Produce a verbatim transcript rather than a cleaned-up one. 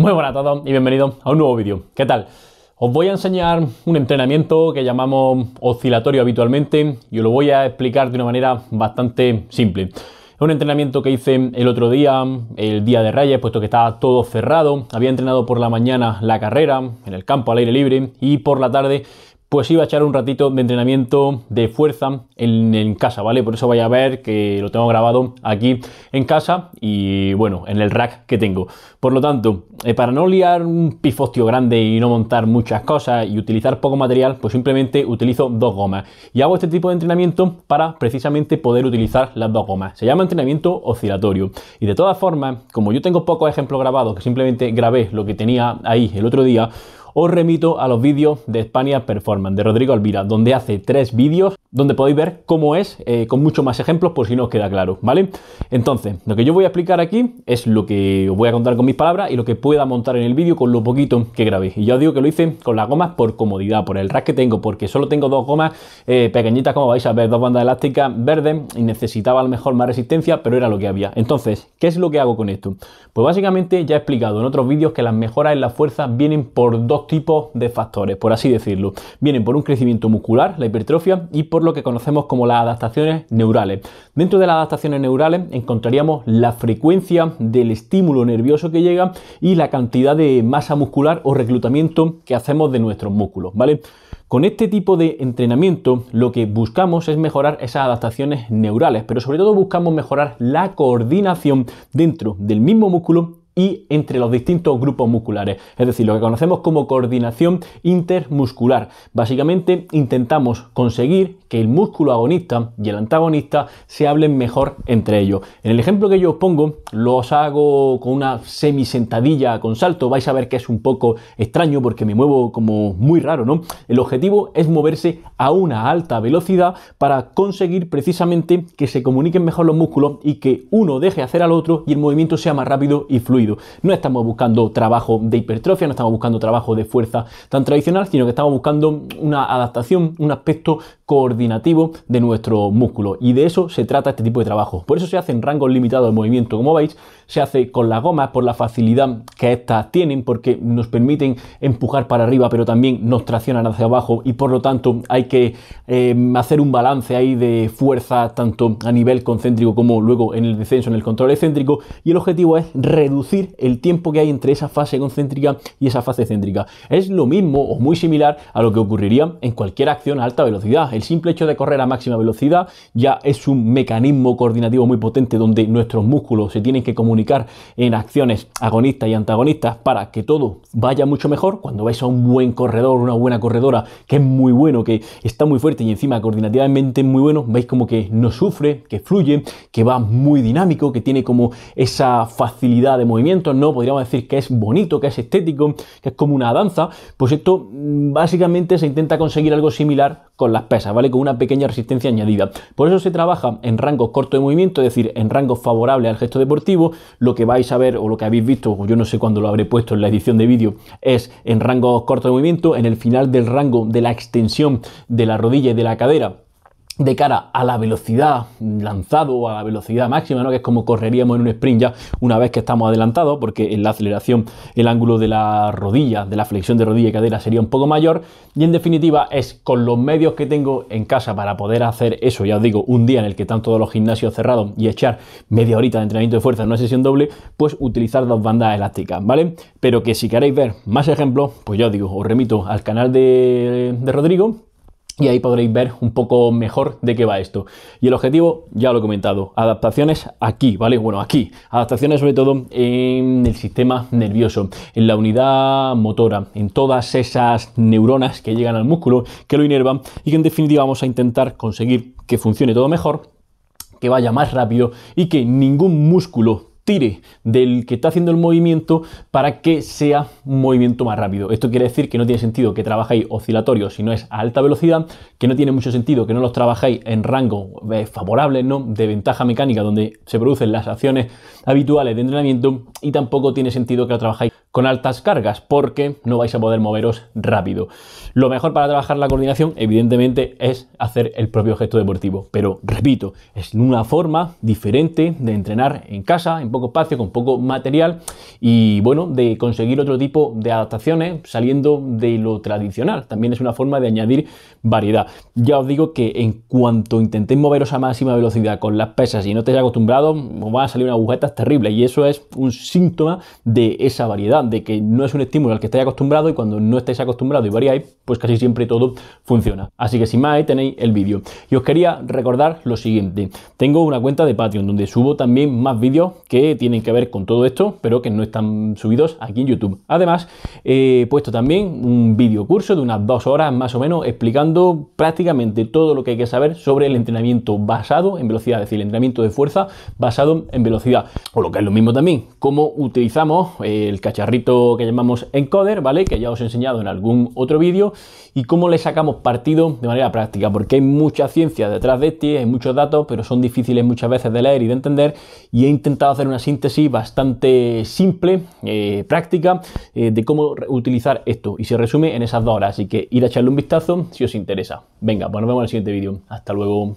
Muy buenas a todos y bienvenidos a un nuevo vídeo. ¿Qué tal? Os voy a enseñar un entrenamiento que llamamos oscilatorio habitualmente y os lo voy a explicar de una manera bastante simple. Es un entrenamiento que hice el otro día, el día de Reyes, puesto que estaba todo cerrado. Había entrenado por la mañana la carrera, en el campo al aire libre, y por la tarde pues iba a echar un ratito de entrenamiento de fuerza en, en casa, ¿vale? Por eso vais a ver que lo tengo grabado aquí en casa y, bueno, en el rack que tengo. Por lo tanto, eh, para no liar un pifostio grande y no montar muchas cosas y utilizar poco material, pues simplemente utilizo dos gomas. Y hago este tipo de entrenamiento para, precisamente, poder utilizar las dos gomas. Se llama entrenamiento oscilatorio. Y, de todas formas, como yo tengo pocos ejemplos grabados, que simplemente grabé lo que tenía ahí el otro día, os remito a los vídeos de España Performance, de Rodrigo Alvira, donde hace tres vídeos, donde podéis ver cómo es, eh, con muchos más ejemplos, por si no os queda claro, ¿vale? Entonces, lo que yo voy a explicar aquí es lo que os voy a contar con mis palabras y lo que pueda montar en el vídeo con lo poquito que grabé. Y ya os digo que lo hice con las gomas por comodidad, por el rack que tengo, porque solo tengo dos gomas eh, pequeñitas, como vais a ver, dos bandas elásticas verdes, y necesitaba a lo mejor más resistencia, pero era lo que había. Entonces, ¿qué es lo que hago con esto? Pues básicamente ya he explicado en otros vídeos que las mejoras en la fuerza vienen por dos tipos de factores, por así decirlo. Vienen por un crecimiento muscular, la hipertrofia, y por lo que conocemos como las adaptaciones neurales. Dentro de las adaptaciones neurales encontraríamos la frecuencia del estímulo nervioso que llega y la cantidad de masa muscular o reclutamiento que hacemos de nuestros músculos, ¿vale? Con este tipo de entrenamiento lo que buscamos es mejorar esas adaptaciones neurales, pero sobre todo buscamos mejorar la coordinación dentro del mismo músculo y entre los distintos grupos musculares, es decir, lo que conocemos como coordinación intermuscular. Básicamente intentamos conseguir que el músculo agonista y el antagonista se hablen mejor entre ellos. En el ejemplo que yo os pongo, los hago con una semisentadilla con salto. Vais a ver que es un poco extraño porque me muevo como muy raro, ¿no? El objetivo es moverse a una alta velocidad para conseguir precisamente que se comuniquen mejor los músculos y que uno deje hacer al otro y el movimiento sea más rápido y fluido. No estamos buscando trabajo de hipertrofia, no estamos buscando trabajo de fuerza tan tradicional, sino que estamos buscando una adaptación, un aspecto coordinativo de nuestro músculo, y de eso se trata este tipo de trabajo. Por eso se hacen rangos limitados de movimiento, como veis, se hace con las gomas por la facilidad que estas tienen, porque nos permiten empujar para arriba, pero también nos traccionan hacia abajo, y por lo tanto hay que eh, hacer un balance ahí de fuerza tanto a nivel concéntrico como luego en el descenso, en el control excéntrico, y el objetivo es reducir el tiempo que hay entre esa fase concéntrica y esa fase céntrica. Es lo mismo o muy similar a lo que ocurriría en cualquier acción a alta velocidad. El simple hecho de correr a máxima velocidad ya es un mecanismo coordinativo muy potente, donde nuestros músculos se tienen que comunicar en acciones agonistas y antagonistas para que todo vaya mucho mejor. Cuando vais a un buen corredor, una buena corredora que es muy bueno, que está muy fuerte y encima coordinativamente muy bueno, veis como que no sufre, que fluye, que va muy dinámico, que tiene como esa facilidad de movimiento. No podríamos decir que es bonito, que es estético, que es como una danza. Pues esto básicamente se intenta conseguir algo similar con las pesas, ¿vale? Con una pequeña resistencia añadida. Por eso se trabaja en rangos cortos de movimiento, es decir, en rangos favorables al gesto deportivo. Lo que vais a ver o lo que habéis visto, yo no sé cuándo lo habré puesto en la edición de vídeo, es en rangos cortos de movimiento, en el final del rango de la extensión de la rodilla y de la cadera, de cara a la velocidad lanzado o a la velocidad máxima, ¿no? Que es como correríamos en un sprint ya una vez que estamos adelantados, porque en la aceleración el ángulo de la rodilla, de la flexión de rodilla y cadera sería un poco mayor. Y en definitiva es con los medios que tengo en casa para poder hacer eso, ya os digo, un día en el que están todos los gimnasios cerrados y echar media horita de entrenamiento de fuerza en una sesión doble, pues utilizar dos bandas elásticas, ¿vale? Pero que si queréis ver más ejemplos, pues ya os digo, os remito al canal de, de Rodrigo, y ahí podréis ver un poco mejor de qué va esto. Y el objetivo, ya lo he comentado, adaptaciones aquí, ¿vale? Bueno, aquí. Adaptaciones sobre todo en el sistema nervioso, en la unidad motora, en todas esas neuronas que llegan al músculo, que lo inervan y que en definitiva vamos a intentar conseguir que funcione todo mejor, que vaya más rápido y que ningún músculo tire del que está haciendo el movimiento para que sea un movimiento más rápido. Esto quiere decir que no tiene sentido que trabajéis oscilatorios si no es a alta velocidad, que no tiene mucho sentido que no los trabajéis en rango favorable, ¿no? De ventaja mecánica, donde se producen las acciones habituales de entrenamiento, y tampoco tiene sentido que lo trabajéis con altas cargas porque no vais a poder moveros rápido. Lo mejor para trabajar la coordinación, evidentemente, es hacer el propio gesto deportivo. Pero, repito, es una forma diferente de entrenar en casa, en poco espacio, con poco material y, bueno, de conseguir otro tipo de adaptaciones saliendo de lo tradicional. También es una forma de añadir variedad. Ya os digo que en cuanto intentéis moveros a máxima velocidad con las pesas y no estéis acostumbrados, os van a salir unas agujetas terribles y eso es un síntoma de esa variedad, de que no es un estímulo al que estáis acostumbrados y cuando no estáis acostumbrados y variáis, pues casi siempre todo funciona. Así que sin más, ahí tenéis el vídeo. Y os quería recordar lo siguiente. Tengo una cuenta de Patreon donde subo también más vídeos que tienen que ver con todo esto, pero que no están subidos aquí en YouTube. Además, he puesto también un vídeo curso de unas dos horas más o menos explicando prácticamente todo lo que hay que saber sobre el entrenamiento basado en velocidad, es decir, el entrenamiento de fuerza basado en velocidad, o lo que es lo mismo también, cómo utilizamos el cacharrito que llamamos encoder, ¿vale? Que ya os he enseñado en algún otro vídeo, y cómo le sacamos partido de manera práctica, porque hay mucha ciencia detrás de este, hay muchos datos, pero son difíciles muchas veces de leer y de entender, y he intentado hacer una síntesis bastante simple, eh, práctica, eh, de cómo utilizar esto, y se resume en esas dos horas, así que ir a echarle un vistazo si os interesa. Venga, pues nos vemos en el siguiente vídeo. Hasta luego.